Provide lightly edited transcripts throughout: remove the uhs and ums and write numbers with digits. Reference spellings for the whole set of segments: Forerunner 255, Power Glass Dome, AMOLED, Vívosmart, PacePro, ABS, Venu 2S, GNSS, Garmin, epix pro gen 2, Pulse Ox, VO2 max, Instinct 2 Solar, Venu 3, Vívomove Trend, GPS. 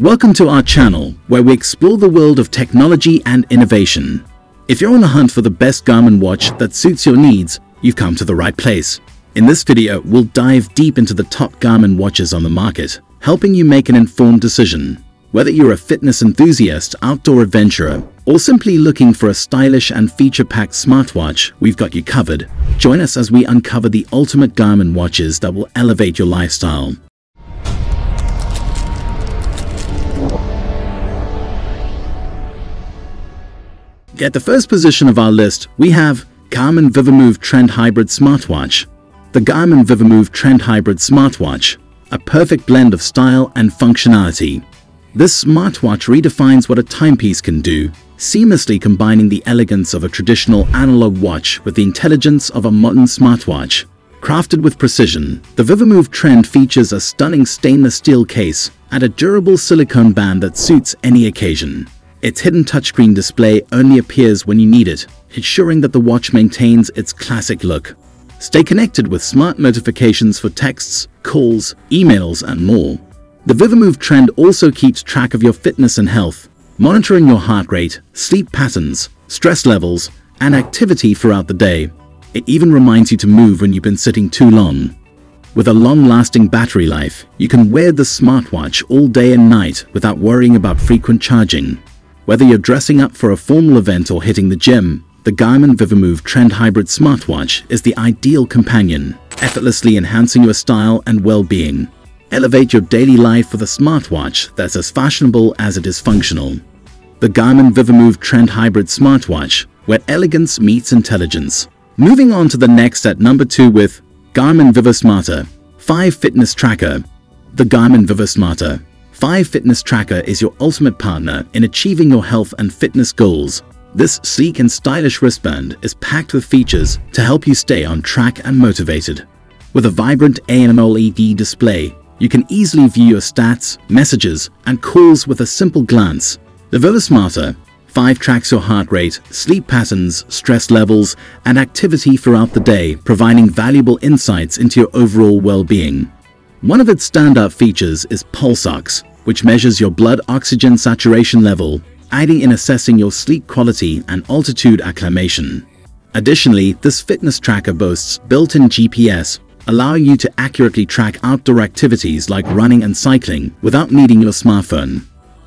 Welcome to our channel, where we explore the world of technology and innovation. If you're on the hunt for the best Garmin watch that suits your needs, you've come to the right place. In this video, we'll dive deep into the top Garmin watches on the market, helping you make an informed decision. Whether you're a fitness enthusiast, outdoor adventurer, or simply looking for a stylish and feature-packed smartwatch, we've got you covered. Join us as we uncover the ultimate Garmin watches that will elevate your lifestyle. At the first position of our list, we have Garmin Vívomove Trend Hybrid Smartwatch. The Garmin Vívomove Trend Hybrid Smartwatch, a perfect blend of style and functionality. This smartwatch redefines what a timepiece can do, seamlessly combining the elegance of a traditional analog watch with the intelligence of a modern smartwatch. Crafted with precision, the Vívomove Trend features a stunning stainless steel case and a durable silicone band that suits any occasion. Its hidden touchscreen display only appears when you need it, ensuring that the watch maintains its classic look. Stay connected with smart notifications for texts, calls, emails, and more. The Vívomove Trend also keeps track of your fitness and health, monitoring your heart rate, sleep patterns, stress levels, and activity throughout the day. It even reminds you to move when you've been sitting too long. With a long-lasting battery life, you can wear the smartwatch all day and night without worrying about frequent charging. Whether you're dressing up for a formal event or hitting the gym, the Garmin Vívomove Trend Hybrid Smartwatch is the ideal companion, effortlessly enhancing your style and well-being. Elevate your daily life with a smartwatch that's as fashionable as it is functional. The Garmin Vívomove Trend Hybrid Smartwatch, where elegance meets intelligence. Moving on to the next at number 2 with Garmin Vívosmart 5 Fitness Tracker. The Garmin Vívosmart 5 Fitness Tracker is your ultimate partner in achieving your health and fitness goals. This sleek and stylish wristband is packed with features to help you stay on track and motivated. With a vibrant AMOLED display, you can easily view your stats, messages, and calls with a simple glance. The Vívosmart 5 tracks your heart rate, sleep patterns, stress levels, and activity throughout the day, providing valuable insights into your overall well-being. One of its standout features is Pulse Ox, which measures your blood oxygen saturation level, aiding in assessing your sleep quality and altitude acclimation. Additionally, this fitness tracker boasts built-in GPS, allowing you to accurately track outdoor activities like running and cycling without needing your smartphone.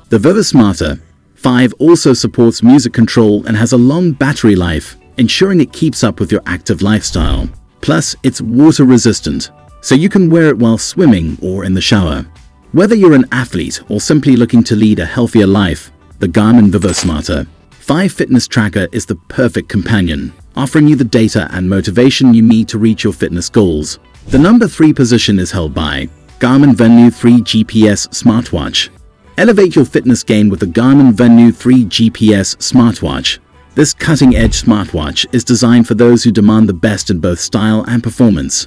The Vívosmart 5 also supports music control and has a long battery life, ensuring it keeps up with your active lifestyle. Plus, it's water-resistant, so you can wear it while swimming or in the shower. Whether you're an athlete or simply looking to lead a healthier life, the Garmin Vívosmart 5 Fitness Tracker is the perfect companion, offering you the data and motivation you need to reach your fitness goals. The number 3 position is held by Garmin Venu 3 GPS Smartwatch. Elevate your fitness game with the Garmin Venu 3 GPS Smartwatch. This cutting-edge smartwatch is designed for those who demand the best in both style and performance.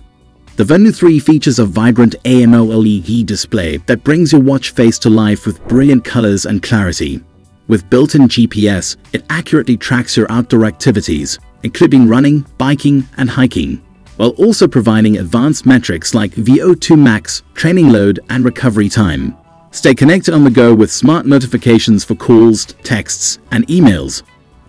The Venu 3 features a vibrant AMOLED display that brings your watch face to life with brilliant colors and clarity. With built-in GPS, it accurately tracks your outdoor activities, including running, biking, and hiking, while also providing advanced metrics like VO2 max, training load, and recovery time. Stay connected on the go with smart notifications for calls, texts, and emails.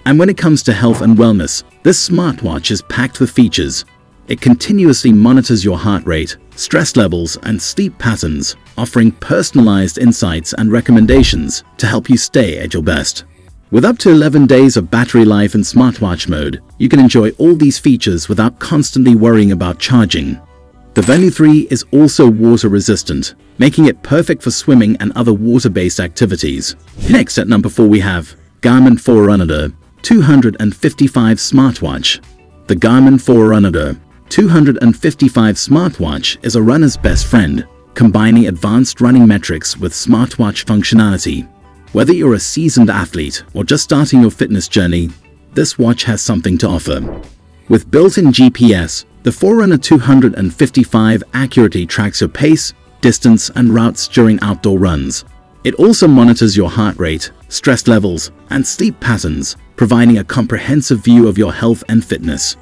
And when it comes to health and wellness, this smartwatch is packed with features. It continuously monitors your heart rate, stress levels, and sleep patterns, offering personalized insights and recommendations to help you stay at your best. With up to 11 days of battery life in smartwatch mode, you can enjoy all these features without constantly worrying about charging. The Venu 3 is also water-resistant, making it perfect for swimming and other water-based activities. Next at number 4 we have Garmin Forerunner 255 Smartwatch. The Garmin Forerunner 255 smartwatch is a runner's best friend, combining advanced running metrics with smartwatch functionality. Whether you're a seasoned athlete or just starting your fitness journey, this watch has something to offer. With built-in GPS, the Forerunner 255 accurately tracks your pace, distance, and routes during outdoor runs. It also monitors your heart rate, stress levels, and sleep patterns, providing a comprehensive view of your health and fitness.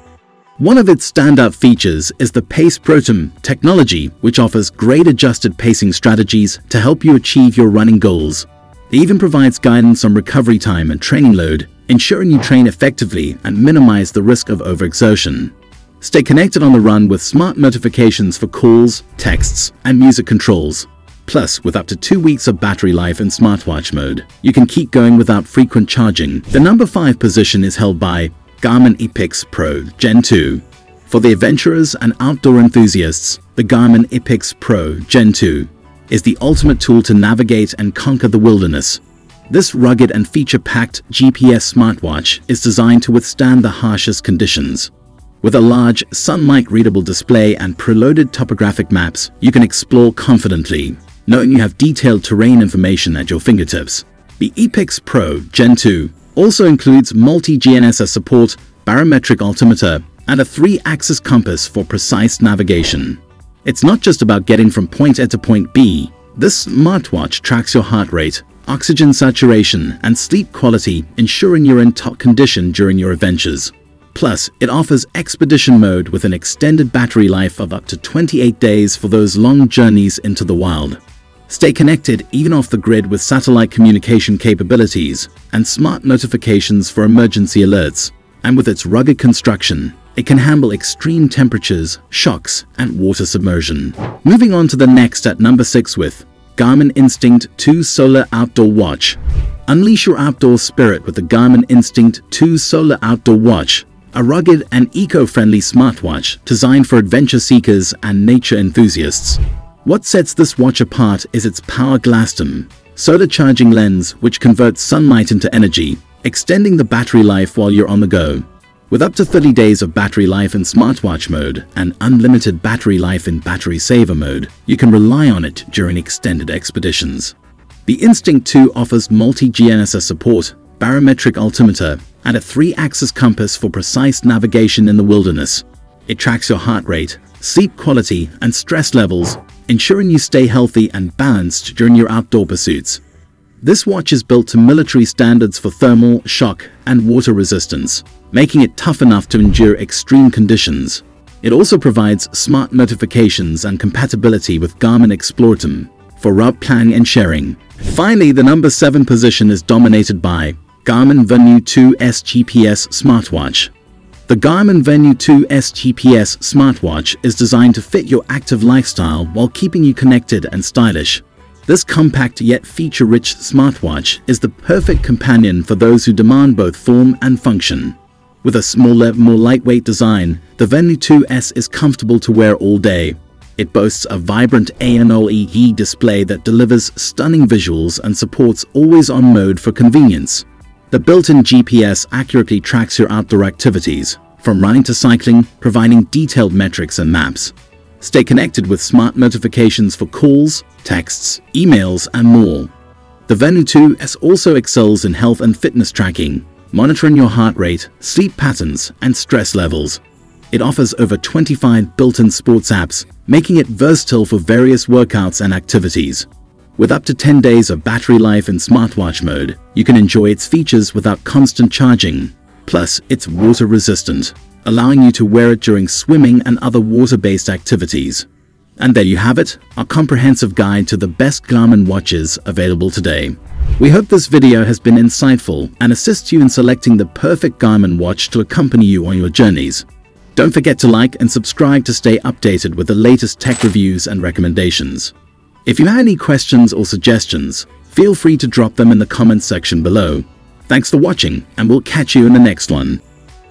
One of its standout features is the PacePro technology, which offers great adjusted pacing strategies to help you achieve your running goals. It even provides guidance on recovery time and training load, ensuring you train effectively and minimize the risk of overexertion. Stay connected on the run with smart notifications for calls, texts, and music controls. Plus, with up to 2 weeks of battery life in smartwatch mode, you can keep going without frequent charging. The number 5 position is held by Garmin epix pro gen 2. For the adventurers and outdoor enthusiasts, the Garmin epix pro gen 2 is the ultimate tool to navigate and conquer the wilderness. This rugged and feature-packed GPS smartwatch is designed to withstand the harshest conditions. With a large, sun-like readable display and preloaded topographic maps, you can explore confidently, knowing you have detailed terrain information at your fingertips. The epix pro gen 2 also includes multi-GNSS support, barometric altimeter, and a 3-axis compass for precise navigation. It's not just about getting from point A to point B. This smartwatch tracks your heart rate, oxygen saturation, and sleep quality, ensuring you're in top condition during your adventures. Plus, it offers expedition mode with an extended battery life of up to 28 days for those long journeys into the wild. Stay connected even off the grid with satellite communication capabilities and smart notifications for emergency alerts. And with its rugged construction, it can handle extreme temperatures, shocks, and water submersion. Moving on to the next at number 6 with Garmin Instinct 2 Solar Outdoor Watch. Unleash your outdoor spirit with the Garmin Instinct 2 Solar Outdoor Watch, a rugged and eco-friendly smartwatch designed for adventure seekers and nature enthusiasts. What sets this watch apart is its Power Glass Dome, solar charging lens which converts sunlight into energy, extending the battery life while you're on the go. With up to 30 days of battery life in smartwatch mode and unlimited battery life in battery saver mode, you can rely on it during extended expeditions. The Instinct 2 offers multi-GNSS support, barometric altimeter, and a 3-axis compass for precise navigation in the wilderness. It tracks your heart rate, sleep quality, and stress levels, ensuring you stay healthy and balanced during your outdoor pursuits. This watch is built to military standards for thermal, shock, and water resistance, making it tough enough to endure extreme conditions. It also provides smart notifications and compatibility with Garmin Explore for route planning and sharing. Finally, the number 7 position is dominated by Garmin Venu 2S GPS Smartwatch. The Garmin Venu 2S GPS Smartwatch is designed to fit your active lifestyle while keeping you connected and stylish. This compact yet feature-rich smartwatch is the perfect companion for those who demand both form and function. With a smaller, more lightweight design, the Venu 2S is comfortable to wear all day. It boasts a vibrant AMOLED display that delivers stunning visuals and supports always-on mode for convenience. The built-in GPS accurately tracks your outdoor activities, from running to cycling, providing detailed metrics and maps. Stay connected with smart notifications for calls, texts, emails, and more. The Venu 2S also excels in health and fitness tracking, monitoring your heart rate, sleep patterns, and stress levels. It offers over 25 built-in sports apps, making it versatile for various workouts and activities. With up to 10 days of battery life in smartwatch mode, you can enjoy its features without constant charging. Plus, it's water-resistant, allowing you to wear it during swimming and other water-based activities. And there you have it, our comprehensive guide to the best Garmin watches available today. We hope this video has been insightful and assists you in selecting the perfect Garmin watch to accompany you on your journeys. Don't forget to like and subscribe to stay updated with the latest tech reviews and recommendations. If you have any questions or suggestions, feel free to drop them in the comments section below. Thanks for watching, and we'll catch you in the next one.